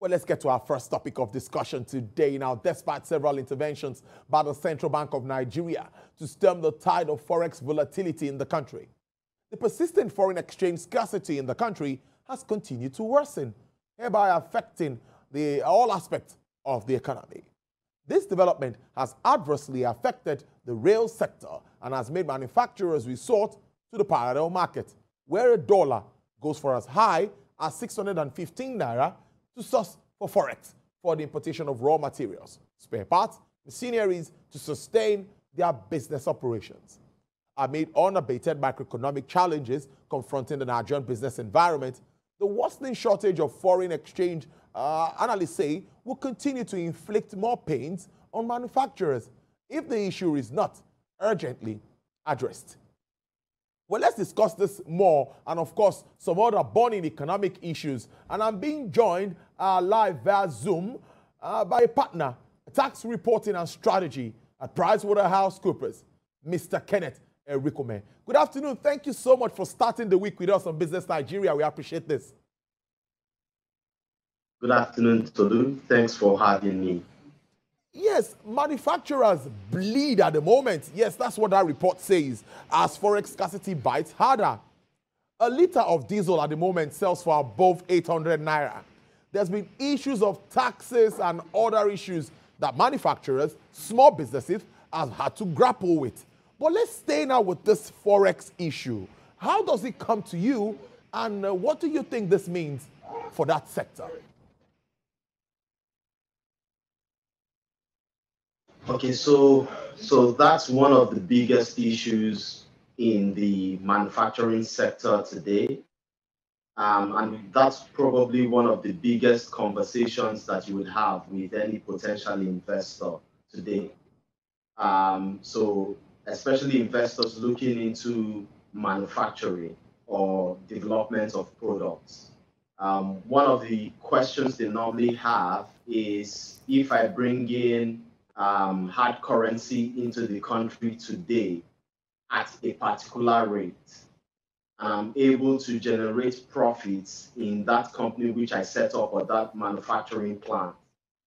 Well, let's get to our first topic of discussion today. Now, despite several interventions by the Central Bank of Nigeria to stem the tide of forex volatility in the country, the persistent foreign exchange scarcity in the country has continued to worsen, thereby affecting all aspects of the economy. This development has adversely affected the rail sector and has made manufacturers resort to the parallel market, where a dollar goes for as high as 615 naira to source for forex for the importation of raw materials, spare parts, machineries to sustain their business operations. Amid unabated macroeconomic challenges confronting the Nigerian business environment, the worsening shortage of foreign exchange, analysts say, will continue to inflict more pains on manufacturers if the issue is not urgently addressed. Well, let's discuss this more and, of course, some other burning economic issues. And I'm being joined live via Zoom by a partner, tax reporting and strategy at PricewaterhouseCoopers, Mr. Kenneth Erikome. Good afternoon. Thank you so much for starting the week with us on Business Nigeria. We appreciate this. Good afternoon, Tolu. Thanks for having me. Yes, manufacturers bleed at the moment. Yes, that's what that report says, as forex scarcity bites harder. A liter of diesel at the moment sells for above 800 naira. There's been issues of taxes and other issues that manufacturers, small businesses, have had to grapple with. But let's stay now with this forex issue. How does it come to you, and what do you think this means for that sector? Okay, so that's one of the biggest issues in the manufacturing sector today. And that's probably one of the biggest conversations that you would have with any potential investor today. So especially investors looking into manufacturing or development of products. One of the questions they normally have is, if I bring in hard currency into the country today at a particular rate, I'm able to generate profits in that company which I set up, or that manufacturing plant.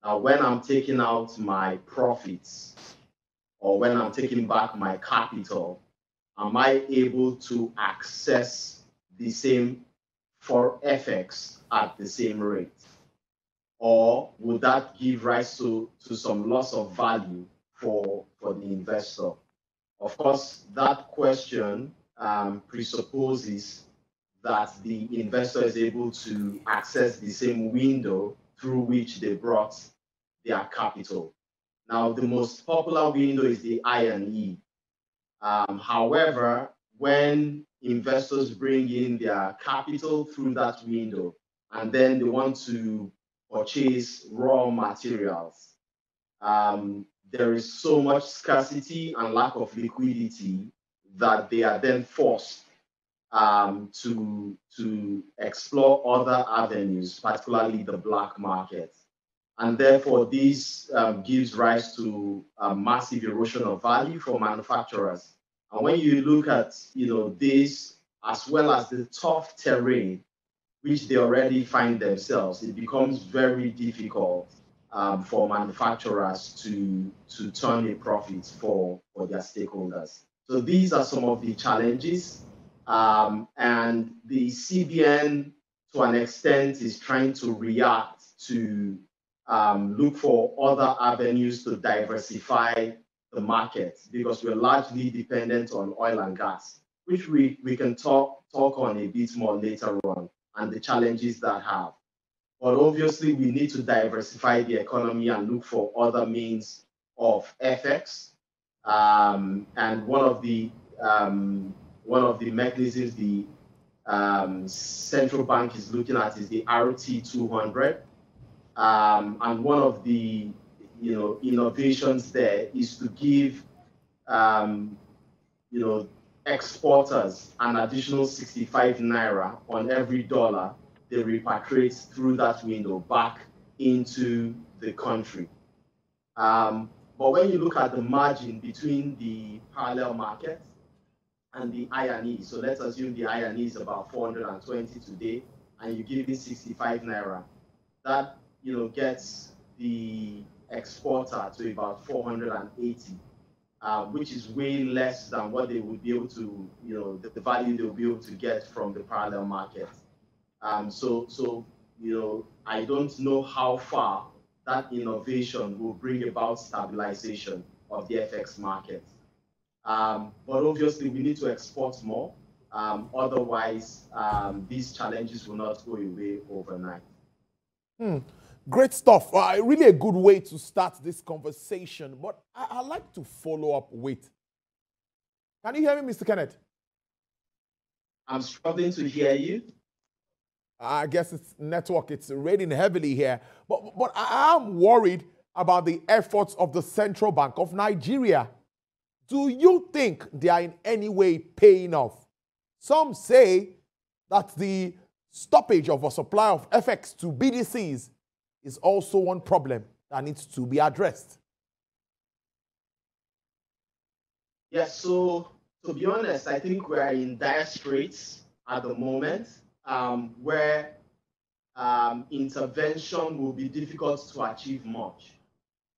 Now, when I'm taking out my profits, or when I'm taking back my capital, am I able to access the same for FX at the same rate? Or would that give rise to some loss of value for the investor? Of course, that question presupposes that the investor is able to access the same window through which they brought their capital. Now, the most popular window is the I&E. However, when investors bring in their capital through that window, and then they want to purchase raw materials, there is so much scarcity and lack of liquidity that they are then forced to explore other avenues, particularly the black market. And therefore, this gives rise to a massive erosion of value for manufacturers. And when you look at this, as well as the tough terrain which they already find themselves, it becomes very difficult for manufacturers to turn a profit for their stakeholders. So these are some of the challenges. And the CBN, to an extent, is trying to react to look for other avenues to diversify the market, because we're largely dependent on oil and gas, which we can talk on a bit more later on, and the challenges that have. But obviously, we need to diversify the economy and look for other means of FX. And one of the mechanisms the central bank is looking at is the RT200. And one of the innovations there is to give exporters an additional 65 naira on every dollar they repatriate through that window back into the country. But when you look at the margin between the parallel market and the I&E, so let's assume the I&E is about 420 today, and you give it 65 naira, that you know, gets the exporter to about 480, which is way less than what they would be able to, you know, the value they'll be able to get from the parallel market. So you know, I don't know how far that innovation will bring about stabilization of the FX market. But obviously, we need to export more. Otherwise, these challenges will not go away overnight. Great stuff. Really a good way to start this conversation. But I'd like to follow up with... Can you hear me, Mr. Kenneth? I'm struggling to hear you. I guess it's network. It's raining heavily here. But I am worried about the efforts of the Central Bank of Nigeria. Do you think they are in any way paying off? Some say that the stoppage of a supply of FX to BDCs is also one problem that needs to be addressed. Yes, so to be honest, I think we are in dire straits at the moment, where intervention will be difficult to achieve much.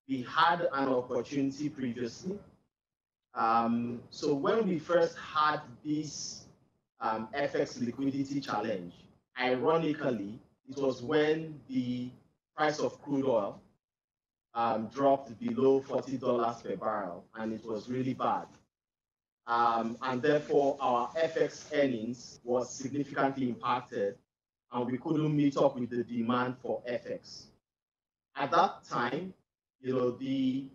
We had an opportunity previously. So when we first had this FX liquidity challenge, ironically, it was when the price of crude oil dropped below $40 per barrel, and it was really bad. And therefore, our FX earnings was significantly impacted, and we couldn't meet up with the demand for FX. At that time, you know, the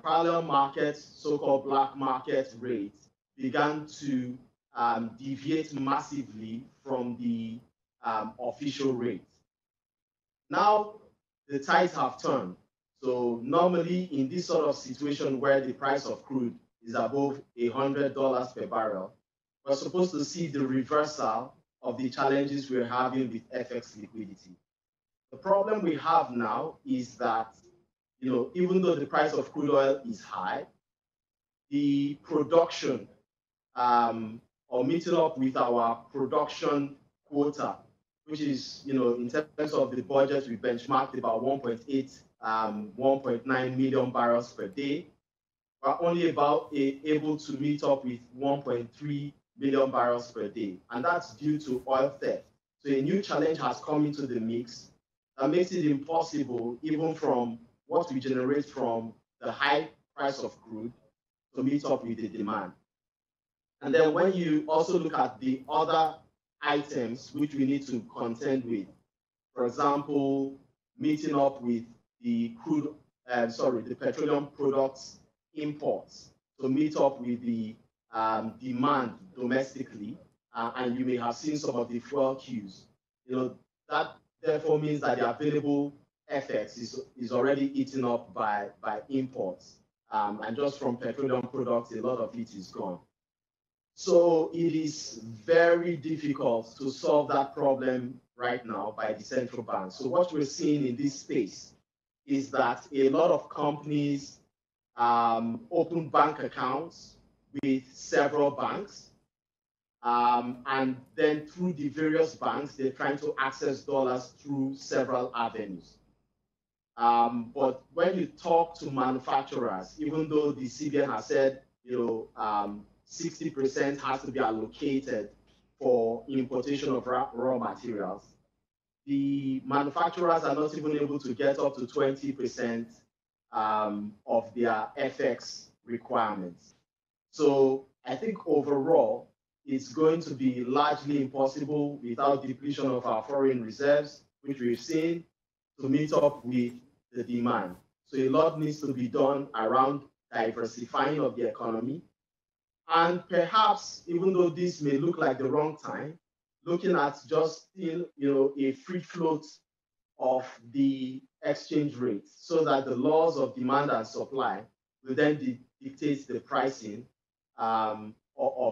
parallel markets, so-called black market rates, began to deviate massively from the official rate. Now, the tides have turned. So normally in this sort of situation where the price of crude is above $100 per barrel, we're supposed to see the reversal of the challenges we're having with FX liquidity. The problem we have now is that, you know, even though the price of crude oil is high, the production or meeting up with our production quota, which is, you know, in terms of the budget, we benchmarked about 1.9 million barrels per day. We're only about able to meet up with 1.3 million barrels per day, and that's due to oil theft. So a new challenge has come into the mix that makes it impossible, even from what we generate from the high price of crude, to meet up with the demand. And then when you also look at the other items which we need to contend with, for example, meeting up with the petroleum products imports to meet up with the demand domestically, and you may have seen some of the fuel queues. You know, that therefore means that the available FX is already eaten up by imports, and just from petroleum products, a lot of it is gone. So it is very difficult to solve that problem right now by the central bank. So what we're seeing in this space is that a lot of companies open bank accounts with several banks, and then through the various banks, they're trying to access dollars through several avenues. But when you talk to manufacturers, even though the CBN has said, you know, 60% has to be allocated for importation of raw materials, the manufacturers are not even able to get up to 20% of their FX requirements. So I think overall, it's going to be largely impossible without depletion of our foreign reserves, which we've seen, to meet up with the demand. So a lot needs to be done around diversifying of the economy. And perhaps, even though this may look like the wrong time, looking at just still, you know, a free float of the exchange rate so that the laws of demand and supply will then dictate the pricing of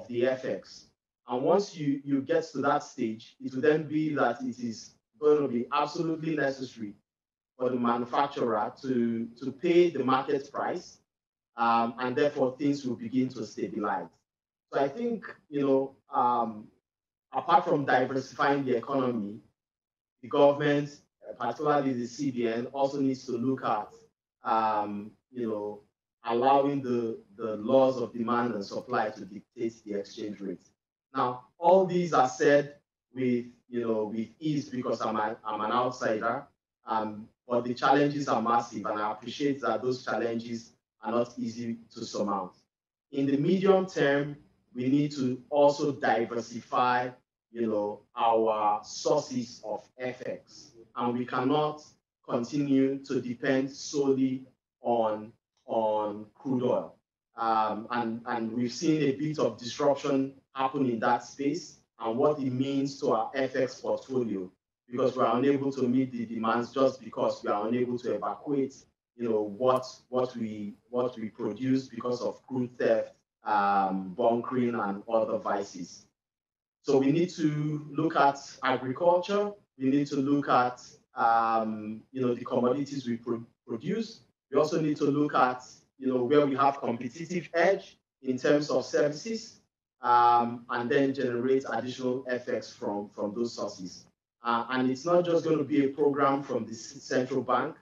the FX. And once you get to that stage, it will then be that it is going to be absolutely necessary for the manufacturer to pay the market price. And therefore, things will begin to stabilize. So I think, you know, apart from diversifying the economy, the government, particularly the CBN, also needs to look at, allowing the laws of demand and supply to dictate the exchange rate. Now, all these are said with, with ease because I'm an outsider, but the challenges are massive, and I appreciate that those challenges are not easy to surmount. In the medium term, we need to also diversify, our sources of FX, and we cannot continue to depend solely on crude oil. And we've seen a bit of disruption happen in that space and what it means to our FX portfolio, because we are unable to meet the demands just because we are unable to evacuate, what we produce because of crude theft, bunkering, and other vices. So we need to look at agriculture. We need to look at, the commodities we produce. We also need to look at, where we have competitive edge in terms of services, and then generate additional FX from those sources. And it's not just going to be a program from the central bank.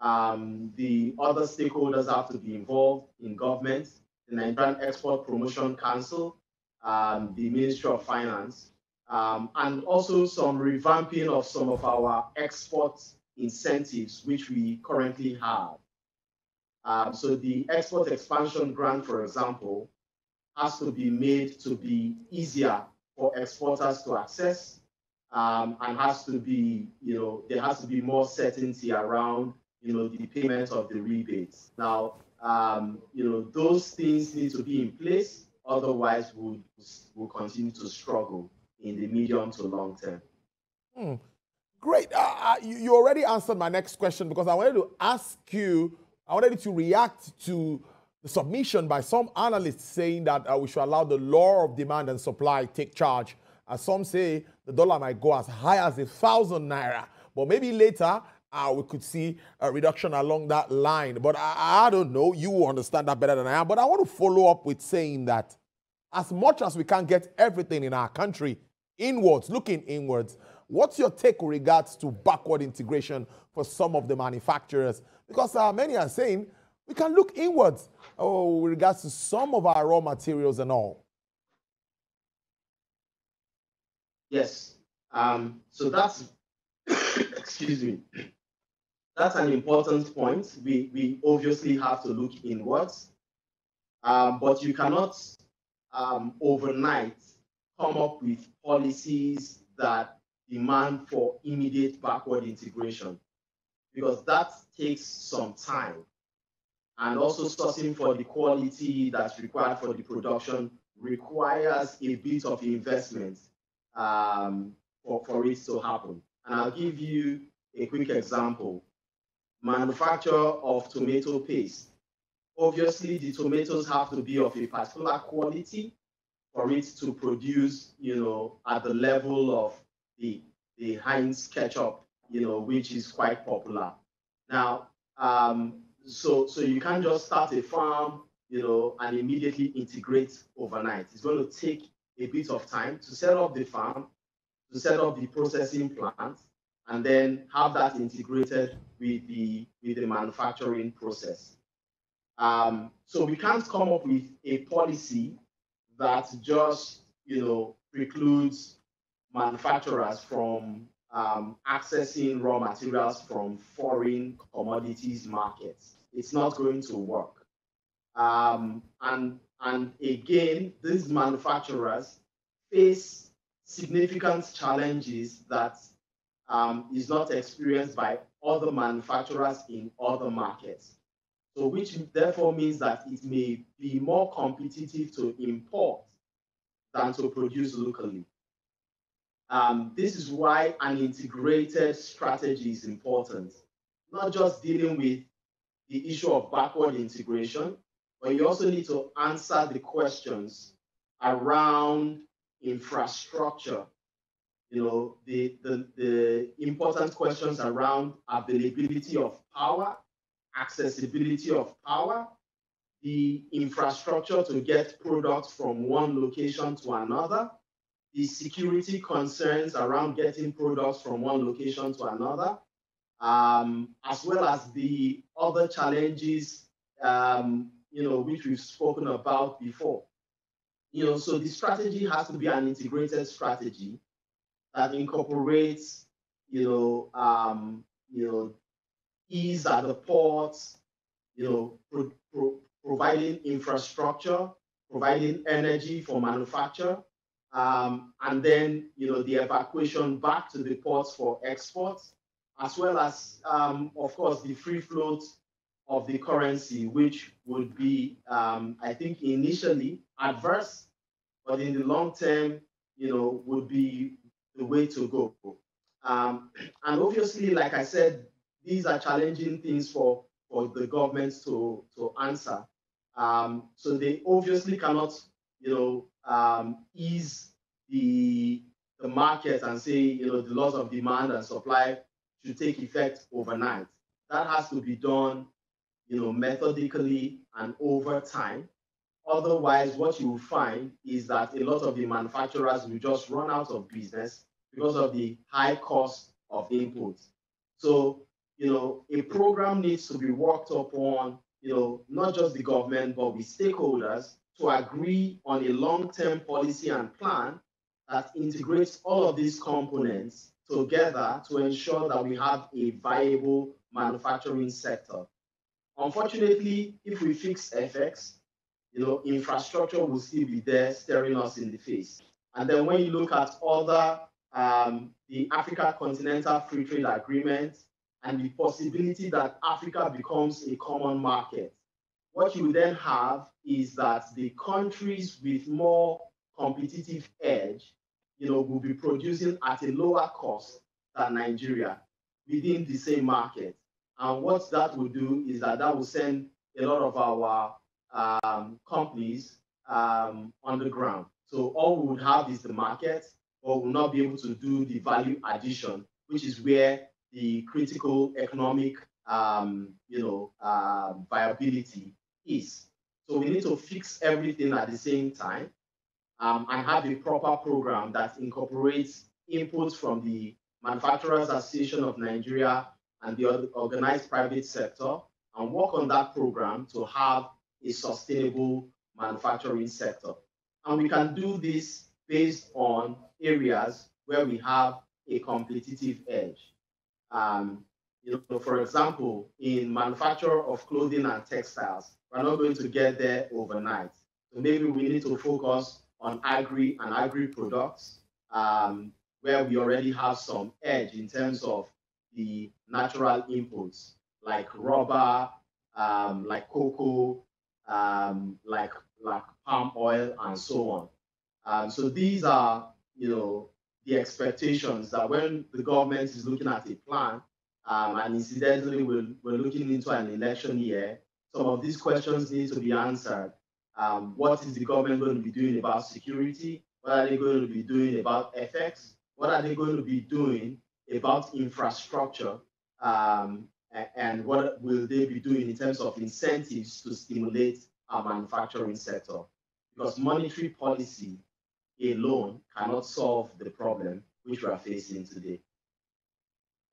The other stakeholders have to be involved in government, the Nigerian Export Promotion Council, the Ministry of Finance, and also some revamping of some of our export incentives, which we currently have. So the export expansion grant, for example, has to be made to be easier for exporters to access, and has to be, there has to be more certainty around, the payment of the rebates. Now, those things need to be in place. Otherwise, we'll continue to struggle in the medium to long term. Great. You already answered my next question, because I wanted to ask you, I wanted you to react to the submission by some analysts saying that we should allow the law of demand and supply take charge. As some say, the dollar might go as high as 1,000 naira, but maybe later we could see a reduction along that line. But I don't know. You understand that better than I am. But I want to follow up with saying that as much as we can't get everything in our country inwards, looking inwards, what's your take with regards to backward integration for some of the manufacturers? Because many are saying we can look inwards with regards to some of our raw materials and all. Yes. So that's, excuse me, that's an important point. We obviously have to look inwards, but you cannot overnight come up with policies that demand for immediate backward integration, because that takes some time. And also sourcing for the quality that's required for the production requires a bit of investment for it to happen. And I'll give you a quick example. Manufacture of tomato paste. Obviously, the tomatoes have to be of a particular quality for it to produce, at the level of the Heinz ketchup, which is quite popular. Now, so you can't just start a farm, and immediately integrate overnight. It's going to take a bit of time to set up the farm, to set up the processing plant, and then have that integrated with the manufacturing process. So we can't come up with a policy that just, precludes manufacturers from accessing raw materials from foreign commodities markets. It's not going to work. And again, these manufacturers face significant challenges that is not experienced by other manufacturers in other markets. So which therefore means that it may be more competitive to import than to produce locally. This is why an integrated strategy is important, not just dealing with the issue of backward integration, but you also need to answer the questions around infrastructure, the important questions around availability of power, accessibility of power, the infrastructure to get products from one location to another, the security concerns around getting products from one location to another, as well as the other challenges, which we've spoken about before. So the strategy has to be an integrated strategy that incorporates, ease at the ports, providing infrastructure, providing energy for manufacture, and then, the evacuation back to the ports for exports, as well as, of course, the free float of the currency, which would be, I think, initially adverse, but in the long term, would be the way to go. And obviously, like I said, these are challenging things for the governments to answer. So they obviously cannot, ease the market and say, the laws of demand and supply should take effect overnight. That has to be done, methodically and over time. Otherwise, what you will find is that a lot of the manufacturers will just run out of business because of the high cost of inputs. So, a program needs to be worked upon, not just the government, but with stakeholders to agree on a long-term policy and plan that integrates all of these components together to ensure that we have a viable manufacturing sector. Unfortunately, if we fix FX, infrastructure will still be there staring us in the face. And then when you look at other, the African Continental Free Trade Agreement and the possibility that Africa becomes a common market, what you then have is that the countries with more competitive edge, will be producing at a lower cost than Nigeria within the same market. And what that will do is that will send a lot of our companies on the ground. So all we would have is the market, but we'll not be able to do the value addition, which is where the critical economic, viability is. So we need to fix everything at the same time, and have a proper program that incorporates inputs from the Manufacturers Association of Nigeria and the organized private sector, and work on that program to have a sustainable manufacturing sector. And we can do this based on areas where we have a competitive edge. For example, in manufacture of clothing and textiles, we're not going to get there overnight. So maybe we need to focus on agri and agri products, where we already have some edge in terms of the natural inputs, like rubber, like cocoa, like palm oil, and so on. So these are, the expectations that when the government is looking at a plan, and incidentally, we're looking into an election year, some of these questions need to be answered. What is the government going to be doing about security? What are they going to be doing about FX? What are they going to be doing about infrastructure? And what will they be doing in terms of incentives to stimulate our manufacturing sector? Because monetary policy alone cannot solve the problem which we are facing today.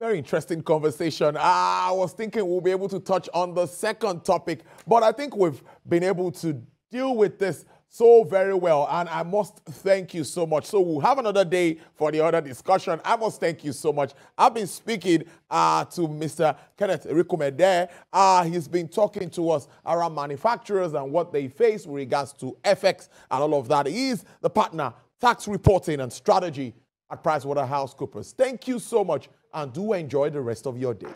Very interesting conversation. I was thinking we'll be able to touch on the second topic, but I think we've been able to deal with this so very well, and I must thank you so much. So we'll have another day for the other discussion. I must thank you so much. I've been speaking to Mr. Kenneth Erikome there. He's been talking to us around manufacturers and what they face with regards to FX and all of that. He is the partner, tax reporting and strategy at PricewaterhouseCoopers. Thank you so much, and do enjoy the rest of your day.